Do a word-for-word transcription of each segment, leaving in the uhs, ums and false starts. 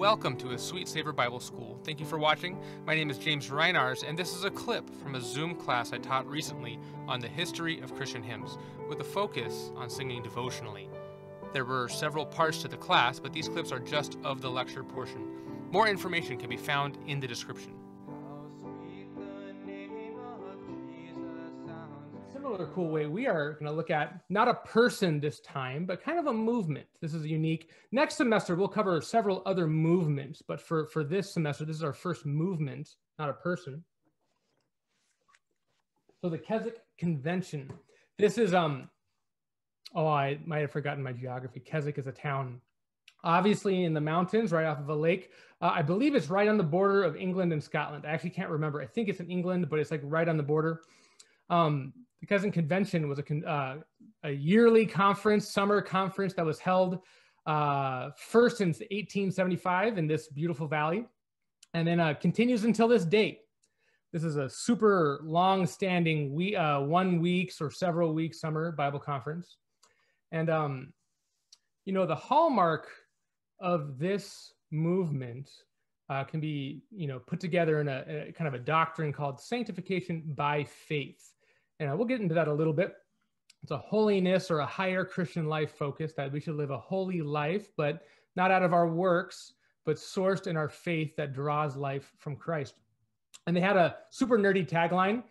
Welcome to A Sweet Savor Bible School. Thank you for watching. My name is James Reinarz, and this is a clip from a Zoom class I taught recently on the history of Christian hymns, with a focus on singing devotionally. There were several parts to the class, but these clips are just of the lecture portion. More information can be found in the description. Similar cool way, we are going to look at not a person this time, but kind of a movement. This is unique. Next semester, we'll cover several other movements, but for, for this semester, this is our first movement, not a person. So the Keswick Convention. This is, um, oh, I might have forgotten my geography. Keswick is a town, obviously in the mountains, right off of a lake. Uh, I believe it's right on the border of England and Scotland. I actually can't remember. I think it's in England, but it's like right on the border. Um, The Keswick Convention was a, uh, a yearly conference, summer conference that was held uh, first since eighteen seventy-five in this beautiful valley, and then uh, continues until this date. This is a super long-standing we, uh, one week's or several weeks summer Bible conference. And, um, you know, the hallmark of this movement uh, can be, you know, put together in a, a kind of a doctrine called sanctification by faith. And we'll get into that a little bit. It's a holiness or a higher Christian life focus, that we should live a holy life, but not out of our works, but sourced in our faith that draws life from Christ. And they had a super nerdy tagline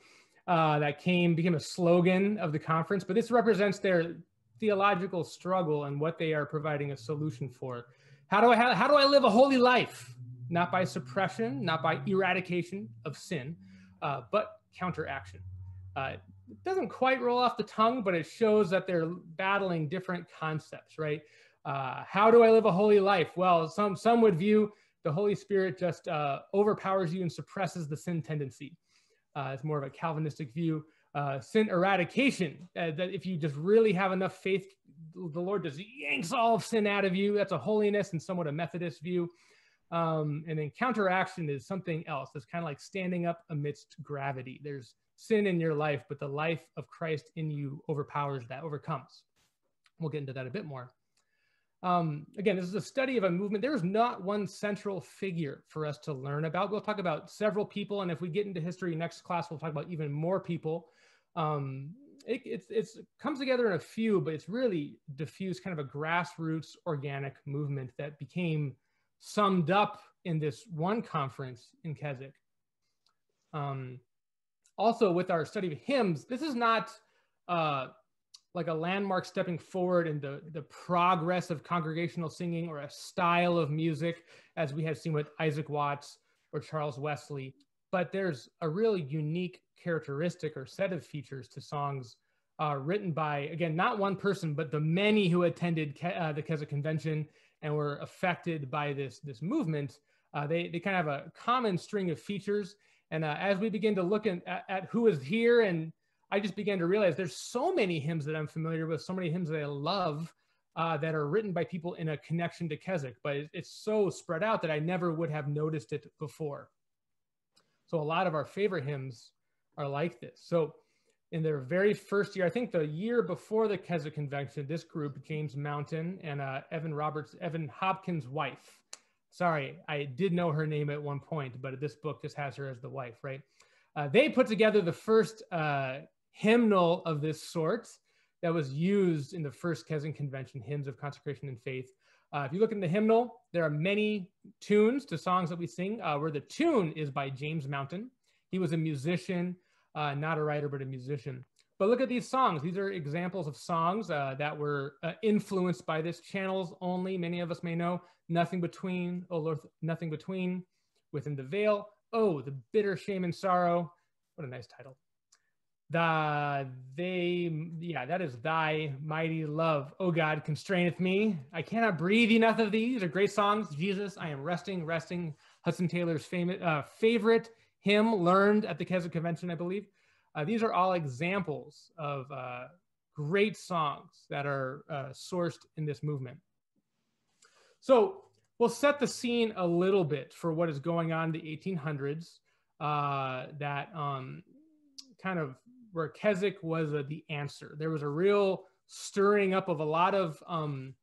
uh, that came, became a slogan of the conference, but this represents their theological struggle and what they are providing a solution for. How do I, how, how do I live a holy life? Not by suppression, not by eradication of sin, uh, but counteraction. Uh, It doesn't quite roll off the tongue, but it shows that they're battling different concepts, right? Uh, how do I live a holy life? Well, some, some would view the Holy Spirit just uh, overpowers you and suppresses the sin tendency. Uh, it's more of a Calvinistic view. Uh, sin eradication, uh, that if you just really have enough faith, the Lord just yanks all of sin out of you. That's a holiness and somewhat a Methodist view. Um, and then counteraction is something else. It's kind of like standing up amidst gravity. There's sin in your life, but the life of Christ in you overpowers that, overcomes. We'll get into that a bit more. Um, again, this is a study of a movement. There's not one central figure for us to learn about. We'll talk about several people, and if we get into history next class, we'll talk about even more people. Um, it it's, it's, comes together in a few, but it's really diffused, kind of a grassroots organic movement that became summed up in this one conference in Keswick. Um, Also, with our study of hymns, this is not uh, like a landmark stepping forward in the, the progress of congregational singing or a style of music, as we have seen with Isaac Watts or Charles Wesley, but there's a really unique characteristic or set of features to songs uh, written by, again, not one person, but the many who attended Ke uh, the Keswick Convention and were affected by this, this movement. Uh, they, they kind of have a common string of features. And uh, as we begin to look in, at, at who is here, and I just began to realize there's so many hymns that I'm familiar with, so many hymns that I love uh, that are written by people in a connection to Keswick, but it, it's so spread out that I never would have noticed it before. So a lot of our favorite hymns are like this. So in their very first year, I think the year before the Keswick Convention, this group, James Mountain and uh, Evan Roberts, Evan Hopkins' wife, sorry, I did know her name at one point, but this book just has her as the wife, right? Uh, they put together the first uh, hymnal of this sort that was used in the first Keswick Convention, Hymns of Consecration and Faith. Uh, if you look in the hymnal, there are many tunes to songs that we sing, uh, where the tune is by James Mountain. He was a musician, uh, not a writer, but a musician. But look at these songs. These are examples of songs uh, that were uh, influenced by this. Channels Only, many of us may know. Nothing Between, Oh Lord, Nothing Between. Within the Veil, Oh, the Bitter Shame and Sorrow. What a nice title. The, they, yeah, that is Thy Mighty Love. Oh God, Constraineth Me. I Cannot Breathe Enough of Thee. These are great songs. Jesus, I Am Resting, Resting. Hudson Taylor's famous, uh, favorite hymn learned at the Keswick Convention, I believe. Uh, these are all examples of uh, great songs that are uh, sourced in this movement. So we'll set the scene a little bit for what is going on in the eighteen hundreds, uh, that um, kind of where Keswick was uh, the answer. There was a real stirring up of a lot of um,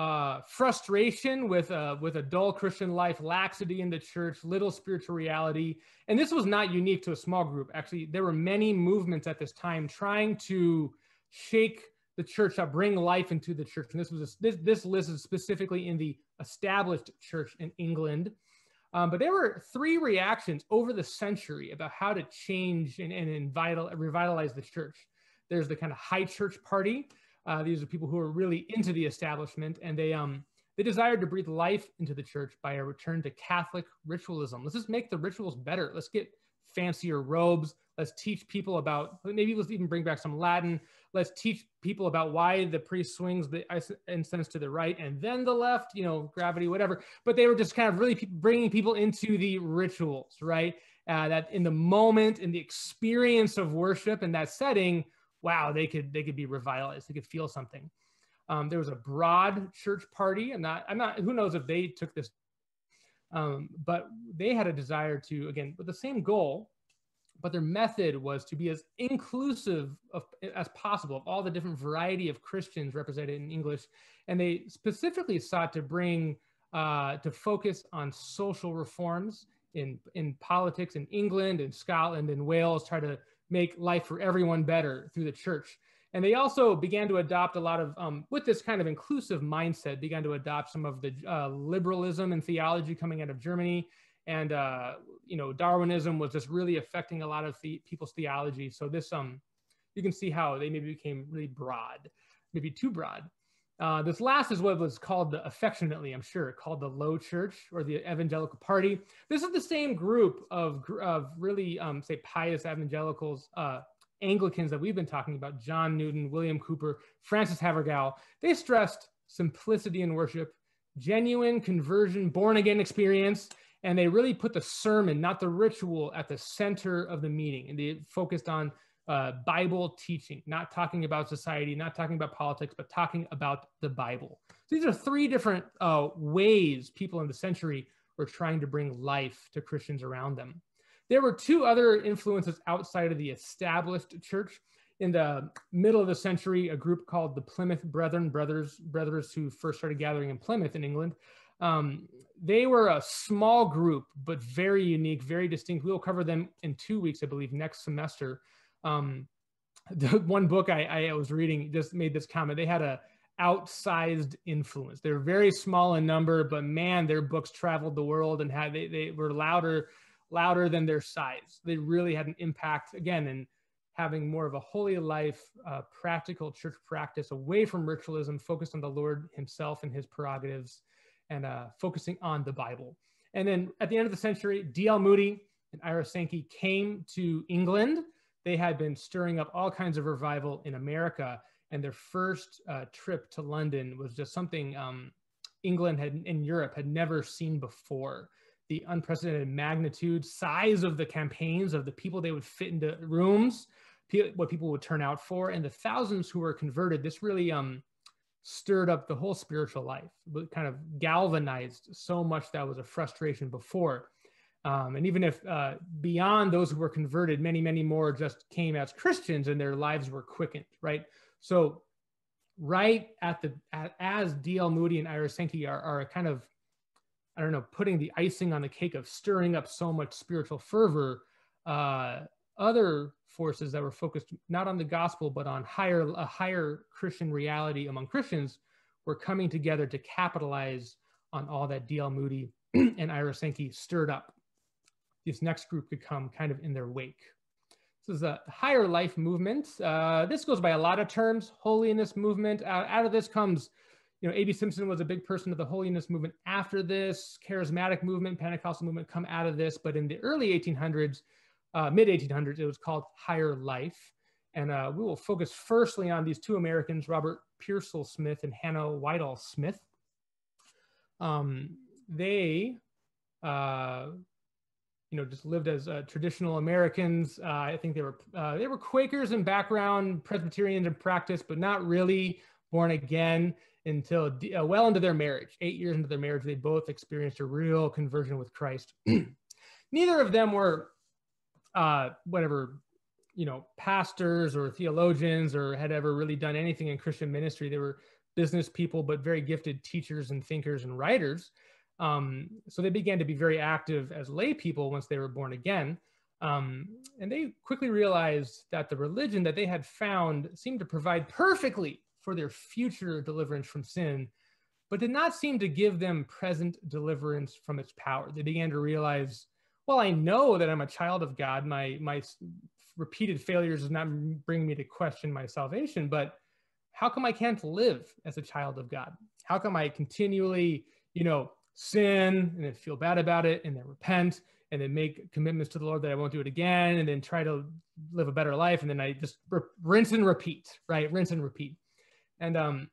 uh, frustration with a, with a dull Christian life, laxity in the church, little spiritual reality. And this was not unique to a small group. Actually, there were many movements at this time trying to shake the church up, bring life into the church. And this was a, this, this list is specifically in the established church in England. Um, but there were three reactions over the century about how to change and, and invital, revitalize the church. There's the kind of high church party. Uh, these are people who are really into the establishment, and they um, they desired to breathe life into the church by a return to Catholic ritualism. Let's just make the rituals better. Let's get fancier robes. Let's teach people about, maybe let's even bring back some Latin. Let's teach people about why the priest swings the incense to the right and then the left, you know, gravity, whatever. But they were just kind of really pe- bringing people into the rituals, right? Uh, that in the moment, in the experience of worship in that setting, wow, they could they could be revitalized. They could feel something. Um, there was a broad church party. I'm not, I'm not, who knows if they took this, um, but they had a desire to, again, with the same goal, but their method was to be as inclusive of, as possible of all the different variety of Christians represented in English. And they specifically sought to bring, uh, to focus on social reforms in, in politics in England and Scotland and Wales, try to make life for everyone better through the church. And they also began to adopt a lot of, um, with this kind of inclusive mindset, began to adopt some of the uh, liberalism and theology coming out of Germany. And, uh, you know, Darwinism was just really affecting a lot of the people's theology. So this, um, you can see how they maybe became really broad, maybe too broad. Uh, this last is what was called the, affectionately, I'm sure, called the Low Church or the Evangelical Party. This is the same group of, of really, um, say, pious evangelicals, uh, Anglicans that we've been talking about, John Newton, William Cooper, Francis Havergal. They stressed simplicity in worship, genuine conversion, born-again experience, and they really put the sermon, not the ritual, at the center of the meeting. And they focused on Uh, Bible teaching, not talking about society, not talking about politics, but talking about the Bible. So these are three different uh, ways people in the century were trying to bring life to Christians around them. There were two other influences outside of the established church. In the middle of the century, a group called the Plymouth Brethren, brothers, brothers who first started gathering in Plymouth in England. Um, they were a small group, but very unique, very distinct. We'll cover them in two weeks, I believe, next semester. Um, the one book I, I was reading just made this comment. They had a outsized influence. They're very small in number, but man, their books traveled the world and had, they, they were louder, louder than their size. They really had an impact, again, in having more of a holy life, uh, practical church practice away from ritualism, focused on the Lord himself and his prerogatives, and uh, focusing on the Bible. And then at the end of the century, D L Moody and Ira Sankey came to England. They had been stirring up all kinds of revival in America, and their first uh, trip to London was just something um, England had, in Europe had never seen before. The unprecedented magnitude, size of the campaigns, of the people they would fit into rooms, pe what people would turn out for, and the thousands who were converted. This really um, stirred up the whole spiritual life, but kind of galvanized so much that was a frustration before. Um, and even if uh, beyond those who were converted, many, many more just came as Christians and their lives were quickened, right? So right at the, at, as D L Moody and Ira Sankey are, are kind of, I don't know, putting the icing on the cake of stirring up so much spiritual fervor, uh, other forces that were focused not on the gospel, but on higher, a higher Christian reality among Christians were coming together to capitalize on all that D L Moody and Ira Sankey stirred up. This next group could come kind of in their wake. This is a higher life movement. Uh, this goes by a lot of terms, holiness movement. Out, out of this comes, you know, A B Simpson was a big person of the holiness movement after this. Charismatic movement, Pentecostal movement come out of this. But in the early eighteen hundreds, uh, mid eighteen hundreds, it was called higher life. And uh, we will focus firstly on these two Americans, Robert Pearsall Smith and Hannah Whitall Smith. Um, they... Uh, you know, just lived as uh, traditional Americans. Uh, I think they were uh, they were Quakers in background, Presbyterians in practice, but not really born again until uh, well into their marriage. Eight years into their marriage, they both experienced a real conversion with Christ. Neither of them were, uh, whatever, you know, pastors or theologians or had ever really done anything in Christian ministry. They were business people, but very gifted teachers and thinkers and writers. Um, so they began to be very active as lay people once they were born again. Um, and they quickly realized that the religion that they had found seemed to provide perfectly for their future deliverance from sin, but did not seem to give them present deliverance from its power. They began to realize, well, I know that I'm a child of God. My, my repeated failures does not bring me to question my salvation, but how come I can't live as a child of God? How come I continually, you know, sin and then feel bad about it and then repent and then make commitments to the Lord that I won't do it again and then try to live a better life and then I just rinse and repeat, right? Rinse and repeat. And um,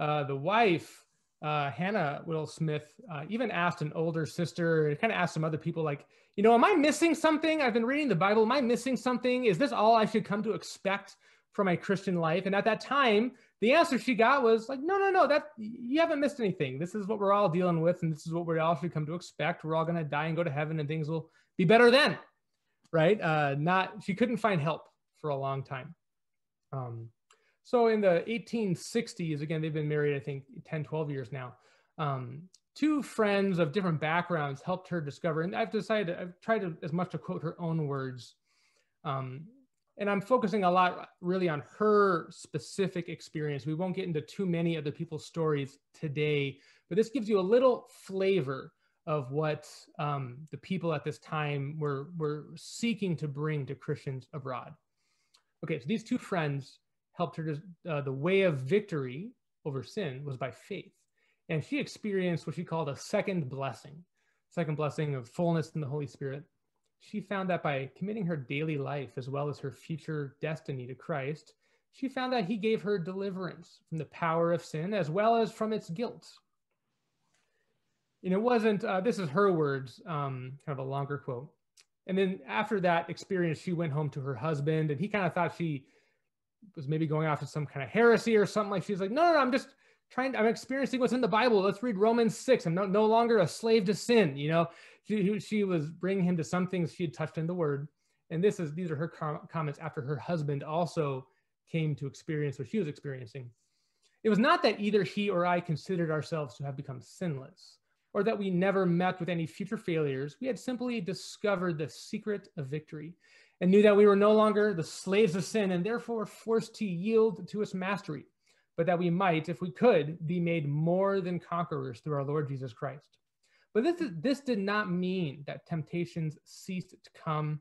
uh, the wife, uh, Hannah Whitall Smith, uh, even asked an older sister, kind of asked some other people like, you know, am I missing something? I've been reading the Bible. Am I missing something? Is this all I should come to expect from my Christian life? And at that time, the answer she got was like, no, no, no, that you haven't missed anything. This is what we're all dealing with. And this is what we all should come to expect. We're all going to die and go to heaven and things will be better then, right? Uh, not, she couldn't find help for a long time. Um, So in the eighteen sixties, again, they've been married, I think, ten, twelve years now. Um, two friends of different backgrounds helped her discover, and I've decided, I've tried to, as much to quote her own words. Um, and I'm focusing a lot really on her specific experience. We won't get into too many other people's stories today, but this gives you a little flavor of what um, the people at this time were, were seeking to bring to Christians abroad. Okay, so these two friends helped her, to, uh, the way of victory over sin was by faith. And she experienced what she called a second blessing, second blessing of fullness in the Holy Spirit. She found that by committing her daily life, as well as her future destiny to Christ, she found that he gave her deliverance from the power of sin, as well as from its guilt. And it wasn't, uh, this is her words, um, kind of a longer quote. And then after that experience, she went home to her husband and he kind of thought she was maybe going off to some kind of heresy or something. Like she's like, no, no, no, I'm just trying, I'm experiencing what's in the Bible. Let's read Romans six. I'm no, no longer a slave to sin. You know, she, she was bringing him to some things she had touched in the word. And this is, these are her com- comments after her husband also came to experience what she was experiencing. It was not that either he or I considered ourselves to have become sinless or that we never met with any future failures. We had simply discovered the secret of victory and knew that we were no longer the slaves of sin and therefore forced to yield to its mastery, but that we might, if we could, be made more than conquerors through our Lord Jesus Christ. But this, is, this did not mean that temptations ceased to come,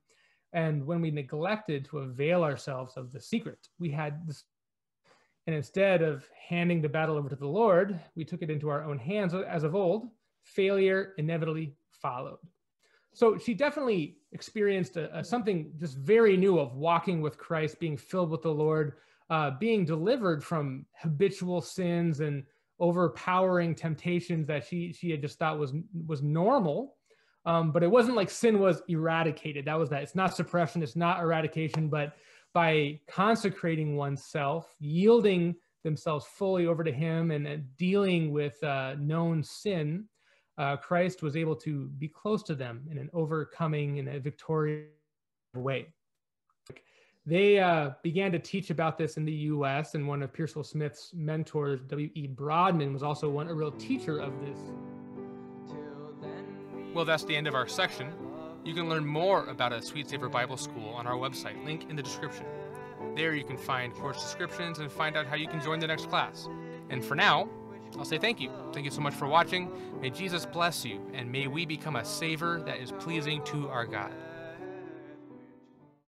and when we neglected to avail ourselves of the secret, we had this, and instead of handing the battle over to the Lord, we took it into our own hands as of old. Failure inevitably followed. So she definitely experienced a, a, something just very new of walking with Christ, being filled with the Lord, uh, being delivered from habitual sins and overpowering temptations that she she had just thought was was normal. Um, but it wasn't like sin was eradicated. That was that. It's not suppression. It's not eradication. But by consecrating oneself, yielding themselves fully over to Him, and uh, dealing with uh, known sin, Uh, Christ was able to be close to them in an overcoming and a victorious way. They uh, began to teach about this in the U S, and one of Pearsall Smith's mentors, W E Broadman, was also one, a real teacher of this. Well, that's the end of our section. You can learn more about A Sweet Savor Bible School on our website, link in the description. There you can find course descriptions and find out how you can join the next class. And for now, I'll say thank you. Thank you so much for watching. May Jesus bless you, and may we become a savor that is pleasing to our God.